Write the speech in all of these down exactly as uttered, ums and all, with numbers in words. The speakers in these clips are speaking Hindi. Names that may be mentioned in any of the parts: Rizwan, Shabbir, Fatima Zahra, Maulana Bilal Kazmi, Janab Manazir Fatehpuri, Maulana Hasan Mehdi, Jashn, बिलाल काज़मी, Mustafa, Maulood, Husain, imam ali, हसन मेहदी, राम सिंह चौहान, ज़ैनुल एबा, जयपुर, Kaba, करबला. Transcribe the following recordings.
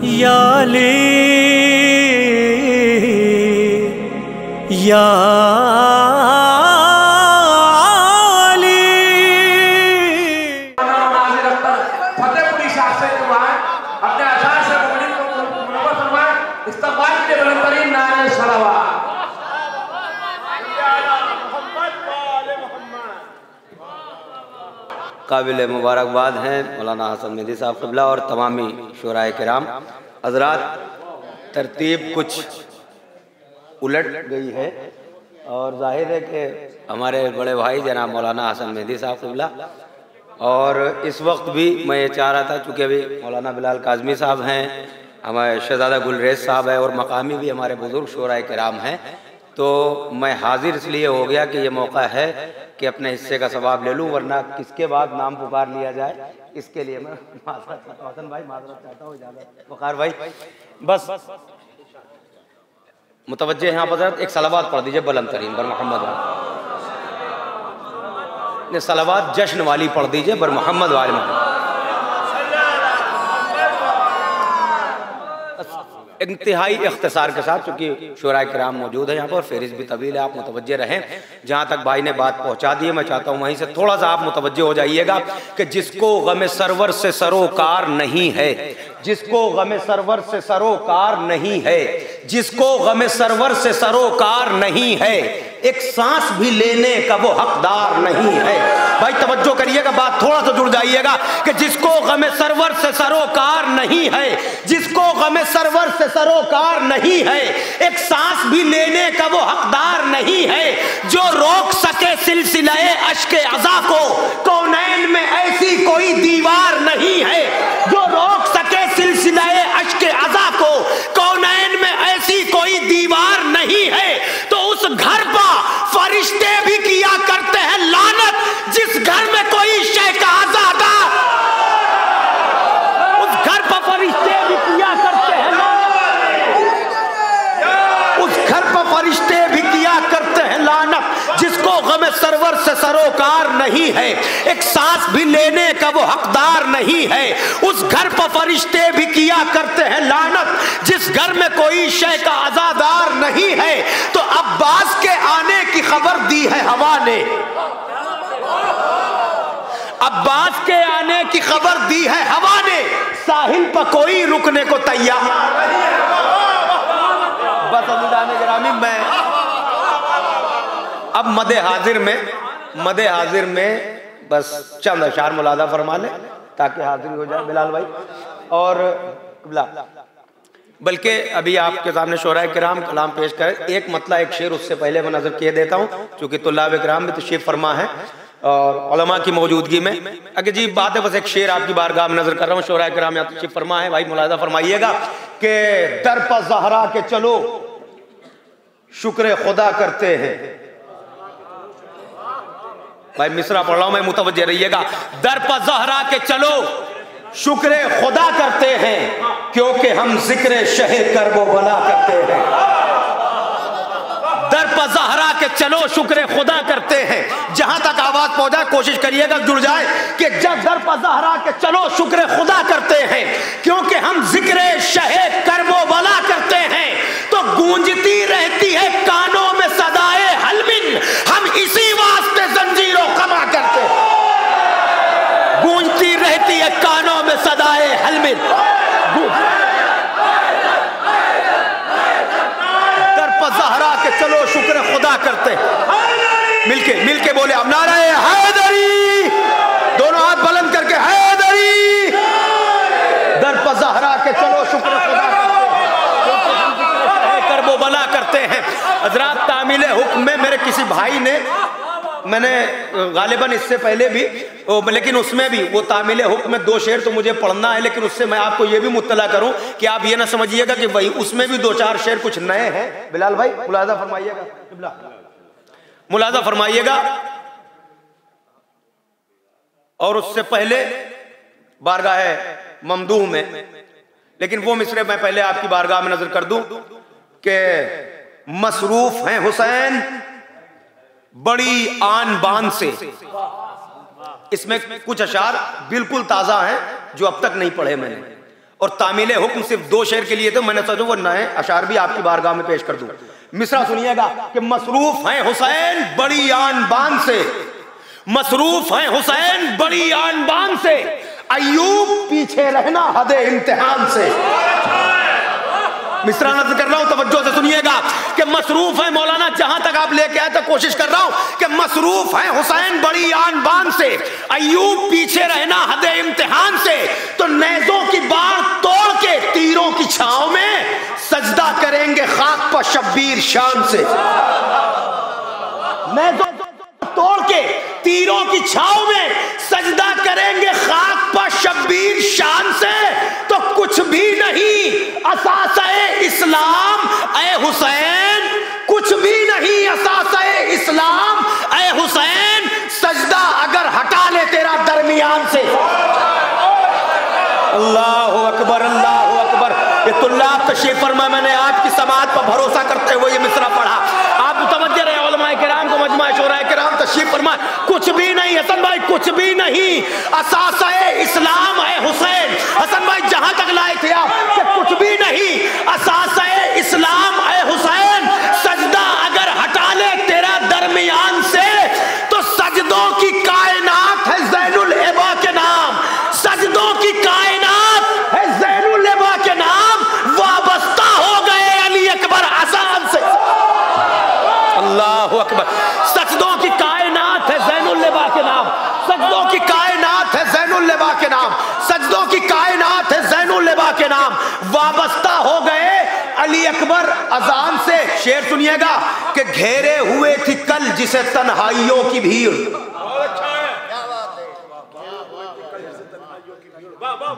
याली याली। फतेहपुरी साहब से हुआ है अपने आसार से मुमलिन को मुनव्वर फरमाए इस्तकबाल के बलंतरीन नारे सलावत। काबिल मुबारकबाद हैं मौलाना हसन मेहदी साहब क़िबला और तमामी शुराए किराम हज़रात। तरतीब कुछ उलट गई है और जाहिर है कि हमारे बड़े भाई जनाब मौलाना हसन मेहदी साहब क़िबला और इस वक्त भी मैं ये चाह रहा था चूँकि अभी मौलाना बिलाल काज़मी साहब हैं, हमारे शहज़ादा गुलरेज़ साहब हैं और मकामी भी हमारे बुज़ुर्ग शुराए किराम हैं, तो मैं हाजिर इसलिए हो गया कि ये मौका है कि अपने हिस्से का सवाब ले लूँ, वरना किसके बाद नाम पुकार लिया जाए। इसके लिए मैं हसन भाई माजरत चाहता हूँ, इजाज़त पुकार भाई बस मुतवज्जे हैं आप हजरत। एक सलावात पढ़ दीजिए बुलंद तरीन बर मोहम्मद वाले ने, सलावात जश्न वाली पढ़ दीजिए बर मोहम्मद वाले। इंतहाई इख्तिसार के साथ चूँकि शुरा किराम मौजूद है यहाँ पर और फहरिस्त भी तवील है, आप मुतवज्जे रहें। जहाँ तक भाई ने बात पहुँचा दी है मैं चाहता हूँ वहीं से थोड़ा सा आप मुतवज्जे हो जाइएगा कि जिसको गम सरवर से सरोकार नहीं है, जिसको गम सरवर से सरोकार नहीं है, जिसको गम सरवर से सरोकार नहीं है, एक सांस भी लेने का वो हकदार नहीं है। भाई तवज्जो करिएगा, बात थोड़ा सा जुड़ जाइएगा कि जिसको गम सरवर से सरोकार नहीं है, जिसको गम सरवर से सरोकार नहीं है, एक सांस भी लेने का वो हकदार नहीं है। जो रोक सके सिलसिले अश्के अज़ा को, कौनैन में ऐसी कोई दीवार नहीं है। जो रोक सके सिलसिले अश्के अज़ा को, कौनैन में ऐसी कोई दीवार नहीं है, तो उस घर पर फरिश्ते भी किया करते हैं लानत। जिस घर में कोई शहज़ादा, उस घर पर फरिश्ते भी किया करते हैं लानत, उस घर पर फरिश्ते भी किया करते हैं लानत। जिसको गम सरवर से सरोकार नहीं है, एक सांस भी लेने का वो हकदार नहीं है, उस घर पर फरिश्ते भी किया करते हैं लानत। जिस घर में कोई शय का आजादार नहीं है, तो अब्बास के आने की खबर दी है हवा ने, अब्बास के आने की खबर दी है हवा ने, साहिल पर कोई रुकने को तैयार। बस अज़ीज़ान गिरामी मैं अब मदे हाजिर में मदे हाजिर में बस चंद अशार मुलादा फरमा लें ताकि हाजिर हो जाए बिलाल भाई। और बल्कि अभी आपके सामने शोराए किराम कलाम पेश करें, एक मतला एक शेर उससे पहले मैं नजर किए देता हूँ चूँकि तुल्लाब किराम में तशरीफ फरमा है और उलमा की मौजूदगी में। अगर जी बात है बस एक शेर आपकी बारगाह में नजर कर रहा हूँ, शोराए किराम में तशरीफ फरमा है भाई, मुलादा फरमाइएगा कि दर पर ज़हरा के चलो शुक्र खुदा करते हैं। भाई मिसरा पढ़ रहा हूं मैं, मुतवज्जे रहिएगा। दर पर ज़हरा के चलो शुक्र खुदा करते हैं, क्योंकि हम जिक्र शह करबला करते हैं। दर पर ज़हरा के चलो शुक्र खुदा करते हैं। जहां तक आवाज पहुंचा कोशिश करिएगा जुड़ जाए कि जब दर पर ज़हरा के चलो शुक्र खुदा करते हैं, क्योंकि हम जिक्र शह करबला करते हैं, तो गूंजती रहती है कानों में सदाए हलमिन, हम इसी वास्ते जंजीरों खमा करते हैं। गूंजती रहती है कानों में सदाए हलमिन। दर पर ज़हरा के चलो शुक्र खुदा करते हैं। मिलके मिलके बोले अब नारा है हैदरी, दोनों हाथ बुलंद करके हैदरी। दर पर ज़हरा के चलो शुक्र खुदा करबला करते हैं। हजरात तामीले हुक्म में मेरे किसी भाई ने, मैंने गालिबन इससे पहले भी ओ, लेकिन उसमें भी वो तामीले हुक्म में दो शेर तो मुझे पढ़ना है, लेकिन उससे मैं आपको ये भी मुत्तला करूं कि आप ये ना समझिएगा कि वही उसमें भी दो चार शेर कुछ नए हैं। बिलाल भाई मुलाजा फरमाइएगा, मुलाजा फरमाइएगा। और उससे पहले बारगाह ममदूह में, लेकिन वो मिसरे मैं पहले आपकी बारगाह में नजर कर दूं के मसरूफ हैं हुसैन बड़ी आन बान से। इसमें कुछ अशार बिल्कुल ताजा हैं जो अब तक नहीं पढ़े मैंने। और तामील हुक्म सिर्फ दो शेर के लिए तो मैंने सोचा वो नए अशार भी आपकी बारगाह में पेश कर दूं। मिसरा सुनिएगा कि मसरूफ हैं हुसैन बड़ी आन बान से, मसरूफ हैं हुसैन बड़ी आन बान से, अयूब पीछे रहना हद इम्तिहान से। मिसरा नज़्म कर रहा हूं, तवज्जो से सुनिएगा कि मसरूफ है मौलाना, जहां तक आप लेके आए तो कोशिश कर रहा हूं कि मसरूफ है हुसैन बड़ी आन बान से, अयूब पीछे रहना हद इम्तिहान से, तो नेजों की बाढ़ तोड़ के तीरों की छांव में सजदा करेंगे खाक पर शब्बीर शान से। नेजों तोड़ के तीरों की छांव में सजदा करेंगे खाक पर शब्बीर शान से, तो कुछ भी नहीं असासे इस्लाम ए हुसैन, कुछ भी नहीं असासे इस्लाम ए हुसैन, सजदा अगर हटा ले तेरा दरमियान से। अल्लाहू अकबर, अल्लाहू अकबर। ये तुल्लाब तशरीफ फरमा, मैंने आपकी समाअत पर भरोसा करते हुए ये मिसरा पढ़ा, आप मुतवज्जे रहे। उलमाए किराम को मजमा शोराए किराम तशरीफ फरमा, कुछ भी नहीं हसन भाई, कुछ भी नहीं असासा इस्लाम है हुसैन। हसन भाई जहां तक लाए थे आप कि कुछ भी नहीं असासा इस्लाम है हुसैन, सजदा अगर हटा ले तेरा दरमियान से, तो सजदों की कायनात है ज़ैनुल एबा के नाम, सजदों की कायनात है ज़ैनुल एबा के नाम, वाबस्ता हो गए अली अकबर आसान से। अल्लाहू अकबर, सजदों की कायनात है ज़ैनुल एबा के नाम, सजदों की कायनात है ज़ैनुल एबा के नाम, सजदों की कायनात है ज़ैनुल एबा के नाम, वाबस्ता हो गए अली अकबर अजान से। शेर सुनिएगा कि घेरे हुए थी कल जिसे तन्हाइयों की भीड़,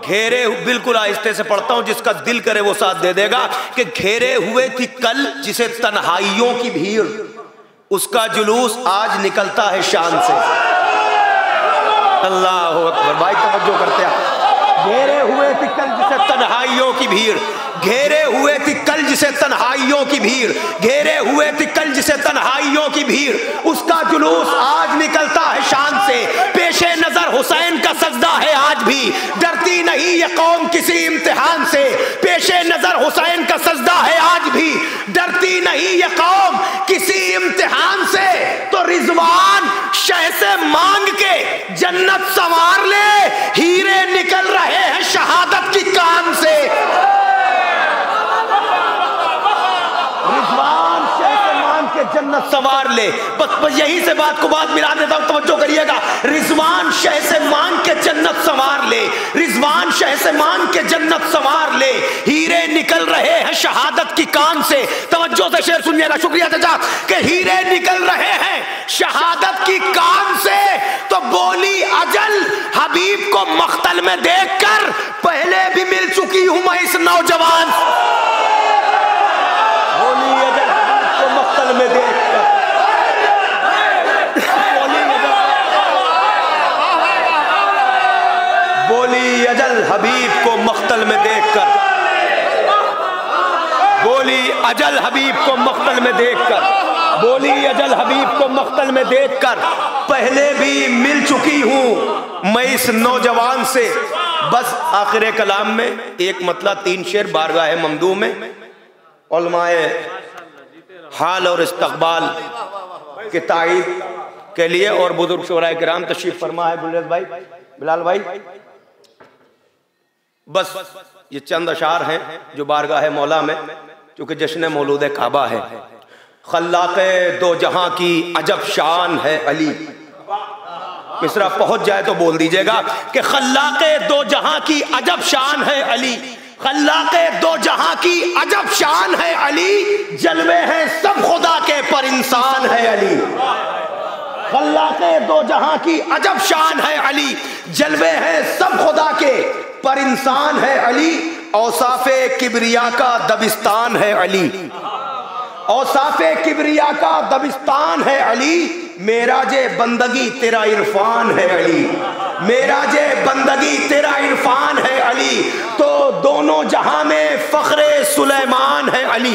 घेरे, बिल्कुल आहिस्ते से पढ़ता हूं, जिसका दिल करे वो साथ दे देगा, कि घेरे हुए थी कल जिसे तन्हाइयों की भीड़, उसका जुलूस आज निकलता है शान से। अल्लाहू अकबर, भाई तवज्जो करते हैं। घेरे हुए थी कल जिसे तन्हाइयों की भीड़, घेरे हुए थी कल जिसे तन्हाइयों की भीड़, घेरे हुए थी कल जिसे तन्हाइयों की भीड़, उसका जुलूस आज निकलता है शान से। पेशे नजर हुसैन का सजदा है आज भी, डरती नहीं ये कौम किसी इम्तिहान से। पेशे नजर हुसैन का सजदा है आज भी, डरती नहीं ये कौम किसी इम्तिहान से, तो रिजवान शह से मांग के जन्नत संवार ले, हीरे निकल रहे हैं शहादत की कान से। जन्नत सवार ले, बस बस यही से बात को बात मिला देता हूं, तवज्जो करिएगा। रिजवान शह से मांग के जन्नत सवार ले, रिजवान शह से मांग के जन्नत सवार ले, हीरे निकल रहे हैं शहादत की कान से। तवज्जो से शेर सुनिएगा, शुक्रिया चाचा, कि हीरे निकल रहे हैं शहादत की कान से, तो बोली अजल हबीब को मख्तल में देखकर, पहले भी मिल चुकी हूं मैं इस नौजवान, बोली अजल मख्तल में देख बोली अजल हबीब को मख्तल में देखकर, बोली अजल हबीब को मख्तल में देखकर, बोली अजल हबीब को मख्तल में देखकर, पहले भी मिल चुकी हूं मैं इस नौजवान से। बस आखिर कलाम में एक मतला, तीन शेर बारगाह ममदू में उलमाए हाल और इस्तकबाल के ताईद के लिए और बुजुर्ग शोराए किराम तशरीफ फरमा है गुलरेज भाई, बिलाल भाई। बस ये चंद अशार हैं जो बारगाह मौला में, चूंकि जश्न मौलूद काबा है, खल्लाक़े दो जहां की अजब शान है अली। मिसरा पहुंच जाए तो बोल दीजिएगा कि खल्लाक़े दो जहां की अजब शान है अली, खल्लाक़े दो जहां की अजब शान है अली, जलवे हैं सब खुदा के पर इंसान है अली। खल्लाक़े दो जहां की अजब शान है अली, जलवे हैं सब खुदा के पर इंसान है अली, औसाफे किबरिया का दबिस्तान है अली, औसाफे किबरिया का दबिस्तान है अली, मेराजे बंदगी तेरा इरफान है अली, मेराजे बंदगी तेरा इरफान है अली, तो दोनों जहां में फखरे सुलेमान है अली,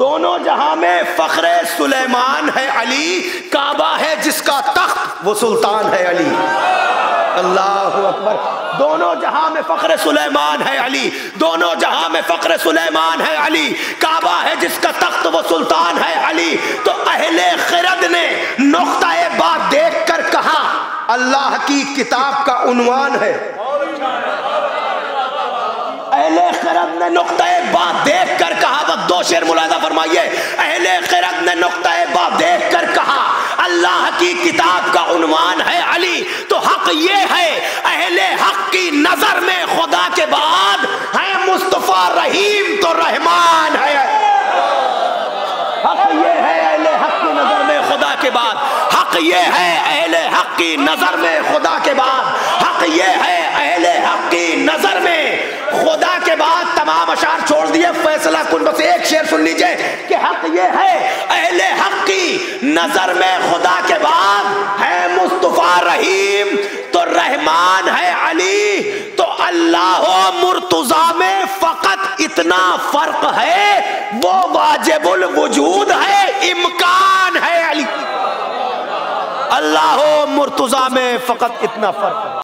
दोनों जहां में फखरे सुलेमान है अली, काबा है जिसका तख्त वो सुल्तान है अली। अल्लाह अकबर। दोनों जहां में फख्र सुलेमान है अली, दोनों जहां में फख्र सुलेमान है अली। काबा है जिसका तख्त वो सुल्तान है अली। तो अहले खिरद ने नुक्ताए बात देख कर कहा अल्लाह की किताब का उन्वान है। अहले खिरद ने नुक्ताए बात देख कर कहा, बस दो शेर मुलाहिजा फरमाइए। अहले खिरद ने नुक्ताए बात देख कर कहा अल्लाह की किताब का उन्वान है अली। तो हक ये है, अहले हक की नजर में खुदा के बाद है मुस्तफ़ा रहीम तो रहमान है। हक ये है अहले हक की नजर में खुदा के बाद, हक ये है अहले हक की नजर में खुदा के बाद, हक ये है अहले हक की नजर में खुदा के बाद। तमाम अशार छोड़ दिए, फैसला कुन बस एक शेर सुन लीजिए कि हक ये है अहले हक की नजर में खुदा के बाद है मुस्तफ़ा रहीम तो रहमान है अली। तो अल्लाह मुर्तजा में फकत इतना फर्क है वो वाजिबुल वजूद है, इम्कान है अली। अल्लाह मुर्तजा में फकत इतना फर्क है।